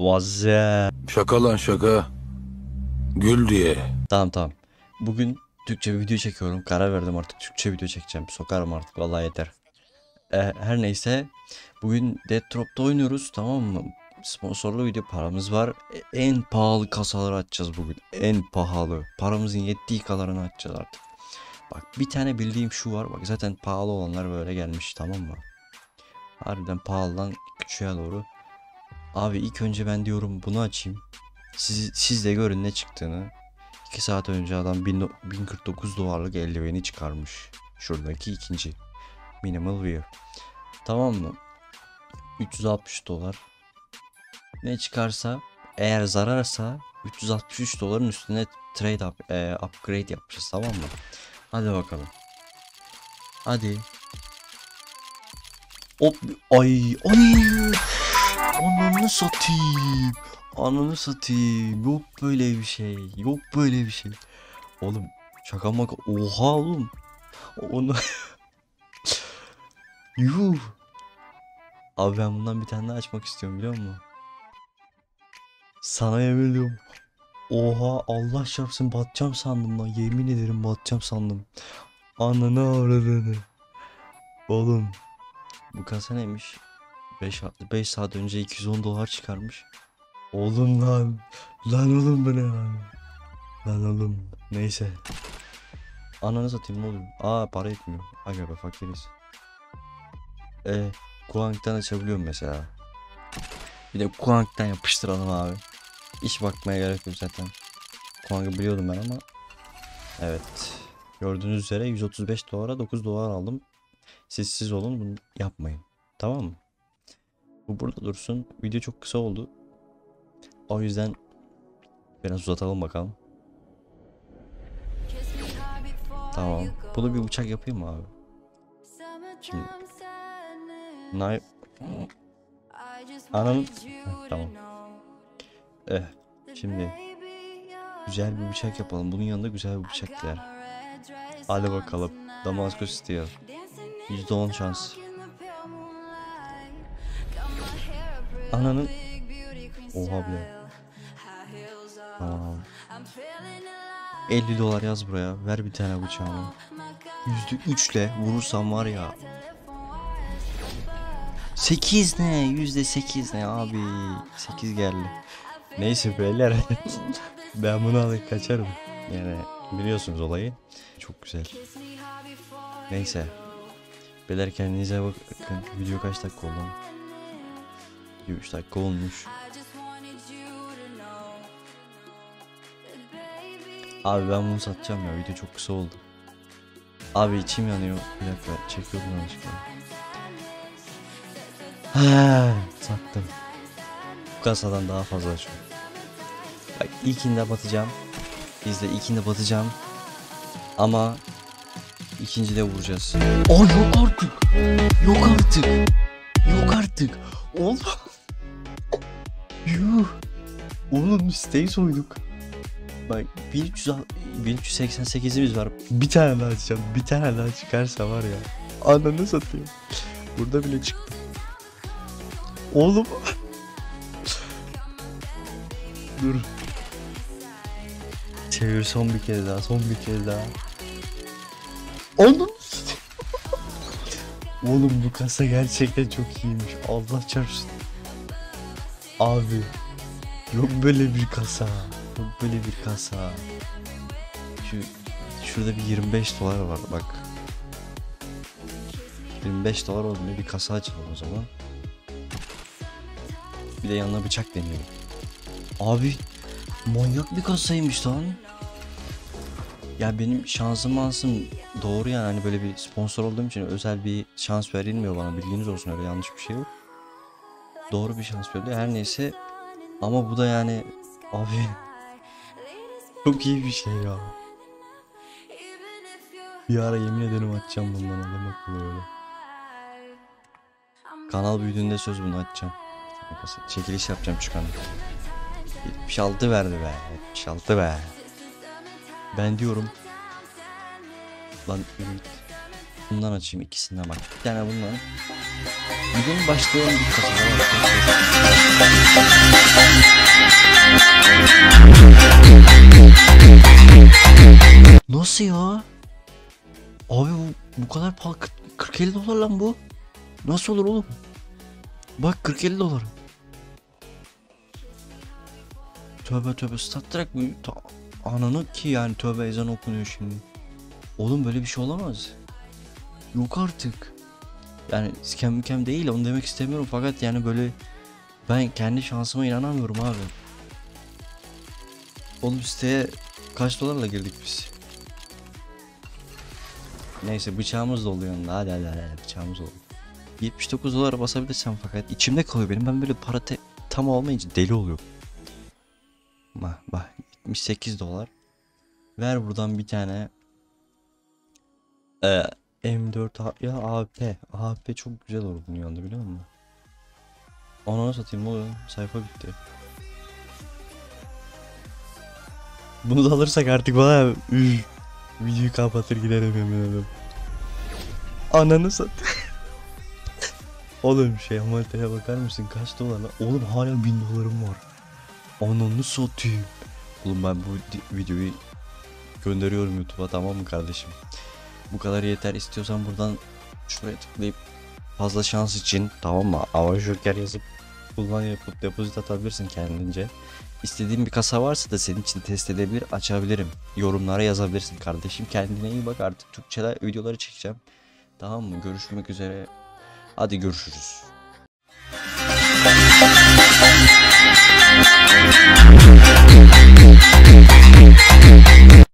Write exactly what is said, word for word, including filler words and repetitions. Vazze. Şaka lan şaka. Gül diye. Tamam tamam. Bugün Türkçe bir video çekiyorum. Karar verdim artık. Türkçe video çekeceğim. Sokarım artık. Vallahi yeter. Ee, her neyse. Bugün Datdrop'ta oynuyoruz. Tamam mı? Sponsorlu video, paramız var. En pahalı kasaları açacağız bugün. En pahalı. Paramızın yettiği kadarını açacağız artık. Bak bir tane bildiğim şu var. Bak zaten pahalı olanlar böyle gelmiş. Tamam mı? Harbiden pahalıdan küçüğe doğru. Abi ilk önce ben diyorum bunu açayım. Siz, siz de görün ne çıktığını. iki saat önce adam bin kırk dokuz dolarlık eldiveni çıkarmış. Şuradaki ikinci. Minimal Wear. Tamam mı? üç yüz altmış dolar. Ne çıkarsa, eğer zararsa üç yüz altmış üç doların üstüne trade up, e, upgrade yapacağız. Tamam mı? Hadi bakalım. Hadi. Hop. Ay. Ay. Ananı satayım. Ananı satayım. Yok böyle bir şey. Yok böyle bir şey. Oğlum şaka maka. Oha oğlum. Onu. Yuh. Abi ben bundan bir tane daha açmak istiyorum biliyor musun? Sana yemin ediyorum. Oha Allah çarpsın, batacağım sandım lan. Yemin ederim batacağım sandım. Ananı avradını. Oğlum. Bu kasa neymiş? beş saat önce iki yüz on dolar çıkarmış. Oğlum lan. Lan oğlum bu ne lan? Lan oğlum. Neyse. Ananı satayım ne oluyor? Aa para etmiyor. Aga be fakiriz. Eee. Kuang'dan açabiliyorum mesela. Bir de Kuang'dan yapıştıralım abi. Hiç bakmaya gerek yok zaten. Kuang'ı biliyordum ben ama. Evet. Gördüğünüz üzere yüz otuz beş dolara dokuz dolar aldım. Siz siz olun, bunu yapmayın. Tamam mı? Bu burada dursun. Video çok kısa oldu. O yüzden biraz uzatalım bakalım. Tamam. Bunu bir uçak yapayım mı abi? Şimdi. Nay. Anam. Tamam. Eh. Şimdi. Güzel bir bıçak yapalım. Bunun yanında güzel bir bıçak gider. Hadi bakalım. Damaskus Steel. yüzde on şans. Ananın. Oha bile. Aa. elli dolar yaz buraya. Ver bir tane bıçağını. yüzde üç ile vurursam var ya. sekiz ne? yüzde sekiz ne abi? sekiz geldi. Neyse beyler. Ben bunu alıp kaçarım. Yani biliyorsunuz olayı. Çok güzel. Neyse. Beyler kendinize bakın. Video kaç dakika oldu? üç dakika olmuş. Abi ben bunu satacağım ya, video çok kısa oldu. Abi içim yanıyor. Bir dakika çekiyorum yanlışlıkla. Ha, sattım. Bu kasadan daha fazla açıyorum. Bak ilkinde batacağım. Biz de ilkinde batacağım. Ama ikincide vuracağız. Aa yok artık. Yok artık. Yok artık. Oğlum. Yuh. Oğlum siteyi soyduk. Bak bin üç yüz seksen sekizimiz var. Bir tane daha açacağım. Bir tane daha çıkarsa var ya. Ananı satayım. Burada bile çıktı. Oğlum. Dur. Çevir son bir kere daha. Son bir kere daha. Oğlum. Oğlum bu kasa gerçekten çok iyiymiş. Allah çarpsın. Abi. Yok böyle bir kasa. Yok böyle bir kasa. Şu şurada bir yirmi beş dolar var bak. yirmi beş dolar oldu ne, bir kasa açalım o zaman. Bir de yanına bıçak deneyelim. Abi manyak bir kasaymış lan. Ya benim şansım ansım doğru yani, hani böyle bir sponsor olduğum için özel bir şans verilmiyor bana, bilginiz olsun, öyle yanlış bir şey yok. Doğru bir şans veriliyor her neyse. Ama bu da yani abi çok iyi bir şey ya. Bir ara yemin ederim açacağım bundan, adam akıllı öyle. Kanal büyüdüğünde söz bunu açacağım. Çekiliş yapacağım çıkan. yetmiş altı verdi be. yetmiş altı be. Ben diyorum. Lan bundan açayım ikisinden bak. Bir tane bundan. Bugün başlayan bir kasadan. Nasıl ya? Abi bu, bu kadar pahalı. kırk elli dolar lan bu. Nasıl olur oğlum? Bak kırk elli dolar. Tövbe tövbe. Datdrop mı? Ananı ki yani, tövbe ezan okunuyor şimdi. Oğlum böyle bir şey olamaz. Yok artık. Yani scam mükemmel değil, onu demek istemiyorum fakat yani böyle ben kendi şansıma inanamıyorum abi. Oğlum siteye kaç dolarla girdik biz? Neyse bıçağımız dolu yanında, hadi hadi hadi bıçağımız dolu. yetmiş dokuz dolara basabilirsem fakat içimde kalıyor benim, ben böyle para tam olmayınca deli oluyorum. Bah bah yetmiş sekiz dolar. Ver buradan bir tane. Ee, M dört ya A P. A P çok güzel olur bunun yanında, biliyor musun? Onu satayım mı? Sayfa bitti. Bunu da alırsak artık bana üf, videoyu kapatır giderim yemin ederim. Ananı sat. Oğlum şey haritaya bakar mısın? Kaç dolar lan? Oğlum hala bin dolarım var. Ananı satayım. Oğlum ben bu videoyu gönderiyorum YouTube'a, tamam mı kardeşim? Bu kadar yeter, istiyorsan buradan şuraya tıklayıp fazla şans için, tamam mı, Avajoker yazıp kullan yapıp depozit atabilirsin kendince. İstediğin bir kasa varsa da senin için test edebilir, açabilirim, yorumlara yazabilirsin kardeşim. Kendine iyi bak, artık Türkçe'de videoları çekeceğim, tamam mı? Görüşmek üzere, hadi görüşürüz.